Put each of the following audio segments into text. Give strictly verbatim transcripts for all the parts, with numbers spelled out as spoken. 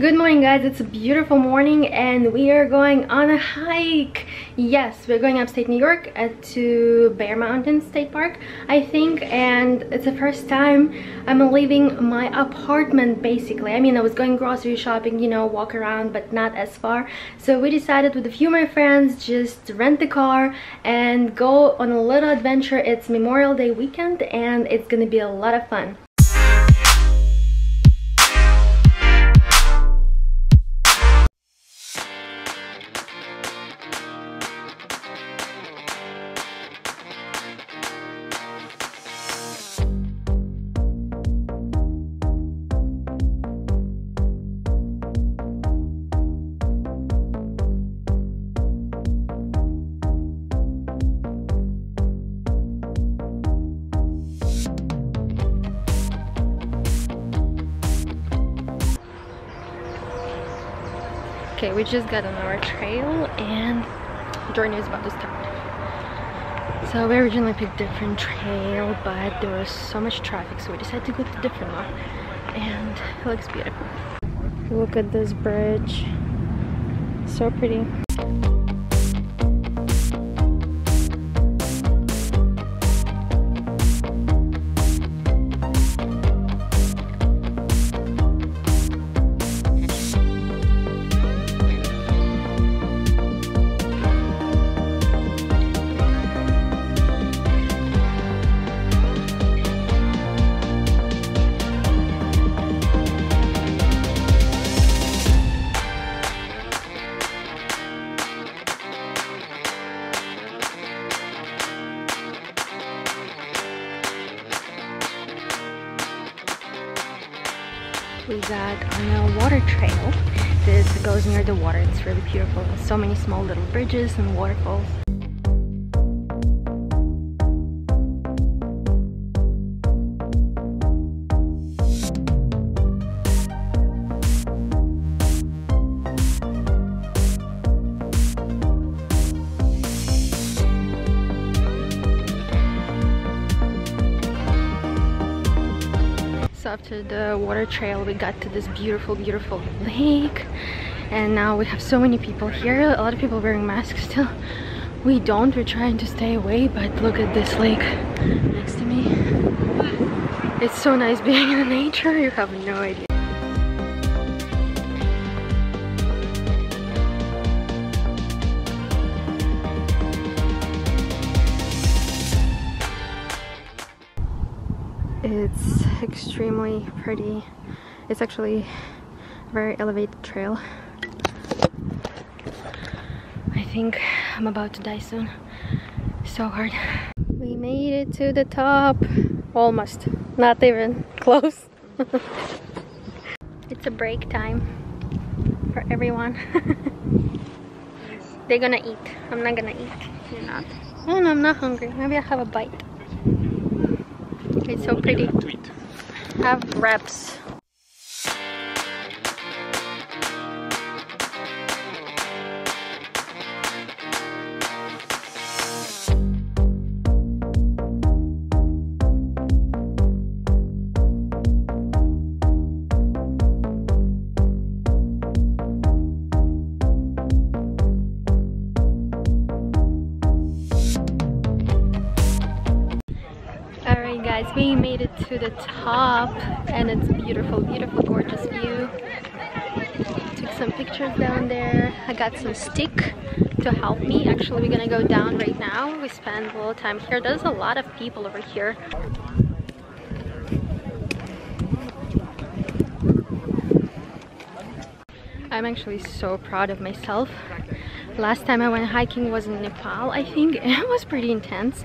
Good morning, guys. It's a beautiful morning and we are going on a hike. Yes, we're going upstate New York to Bear Mountain State Park, I think, and it's the first time I'm leaving my apartment, basically. I mean, I was going grocery shopping, you know, walk around, but not as far. So we decided with a few of my friends just rent the car and go on a little adventure. It's Memorial Day weekend and it's gonna be a lot of fun. Okay, we just got on our trail and the journey is about to start. So we originally picked a different trail, but there was so much traffic, so we decided to go to a different one. And it looks beautiful. Look at this bridge. So pretty. We got on a water trail. This goes near the water. It's really beautiful. So many small little bridges and waterfalls. After the water trail we got to this beautiful beautiful lake, and now we have so many people here, a lot of people wearing masks still. We don't, we're trying to stay away, but look at this lake next to me. It's so nice being in nature, you have no idea. It's extremely pretty. It's actually a very elevated trail. I think I'm about to die soon. So hard. We made it to the top. Almost. Not even close. It's a break time for everyone. They're gonna eat. I'm not gonna eat. You're not? Oh no, I'm not hungry. Maybe I'll have a bite. It's so pretty. Have wraps. Guys, we made it to the top and it's beautiful, beautiful, gorgeous view. Took some pictures down there. I got some stick to help me. Actually, we're gonna go down right now. We spend a little time here. There's a lot of people over here. I'm actually so proud of myself. Last time I went hiking was in Nepal, I think. It was pretty intense.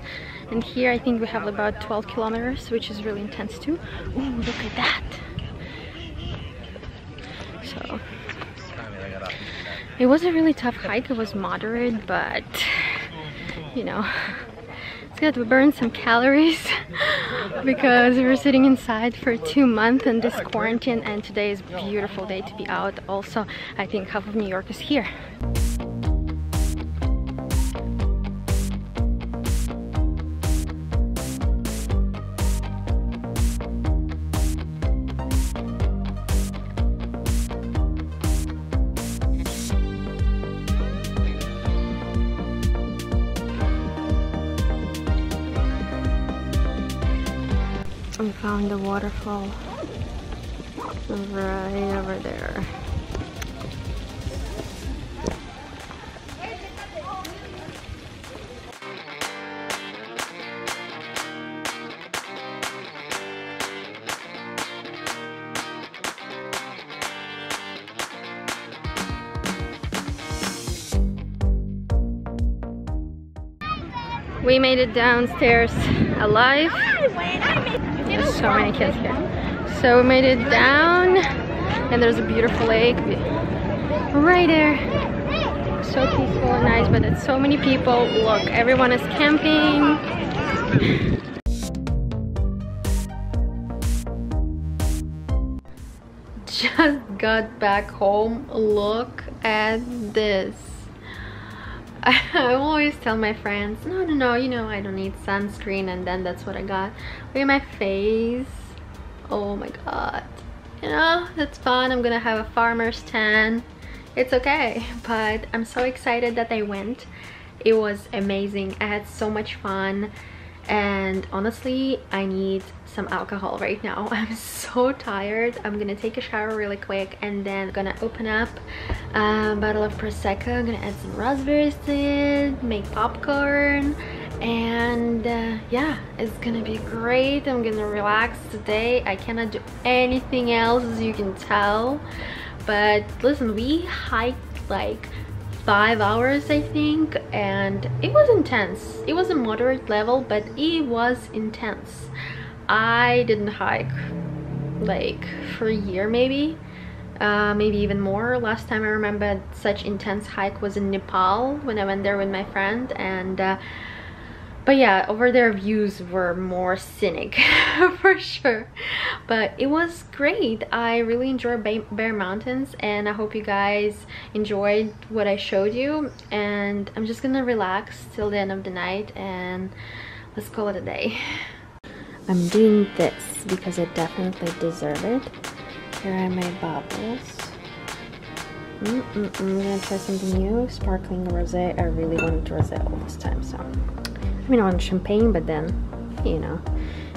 And here I think we have about twelve kilometers, which is really intense too. Ooh, look at that! So, it was a really tough hike. It was moderate, but, you know, it's good. We burned some calories because we were sitting inside for two months in this quarantine, and today is a beautiful day to be out. Also, I think half of New York is here. found the waterfall right over there. We made it downstairs alive. There's so many kids here. So we made it down and there's a beautiful lake right there. So peaceful and nice, but it's so many people. Look, everyone is camping. Just got back home. Look at this. I always tell my friends, no, no, no, you know, I don't need sunscreen, and then that's what I got. Look at my face. Oh my god. You know, that's fun. I'm gonna have a farmer's tan. It's okay, but I'm so excited that I went. It was amazing. I had so much fun, and honestly, I need some alcohol right now. I'm so tired. I'm gonna take a shower really quick and then gonna open up a bottle of prosecco. I'm gonna add some raspberries to it, make popcorn, and uh, yeah, it's gonna be great. I'm gonna relax today. I cannot do anything else, as you can tell. But listen, we hiked like five hours, I think, and it was intense. It was a moderate level, but it was intense. I didn't hike like for a year, maybe uh, maybe even more. Last time I remember such intense hike was in Nepal when I went there with my friend, and uh, but yeah, over there views were more scenic for sure, but it was great. I really enjoy Bear Mountains, and I hope you guys enjoyed what I showed you, and I'm just gonna relax till the end of the night and let's call it a day. I'm doing this because I definitely deserve it. Here are my bubbles. Mm -mm -mm. I'm gonna try something new, sparkling rosé. I really wanted rosé all this time, so I mean, I want champagne, but then, you know.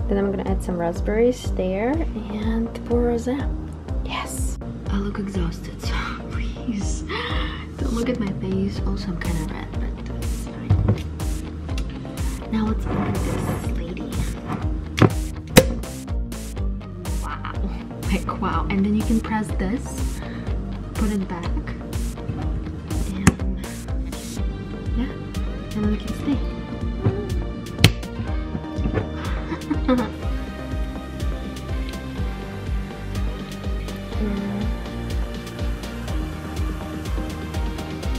Then I'm gonna add some raspberries there and pour rosé. Yes. I look exhausted, so please don't look at my face. Also, I'm kind of red, but that's fine. Now let's open this lady. Like, wow. And then you can press this, put it back, and yeah, and then we can stay. mm.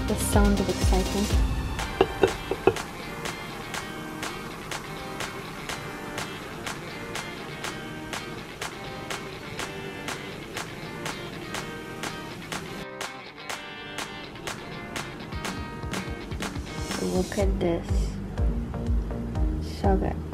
The sound of excitement. Look at this, so good.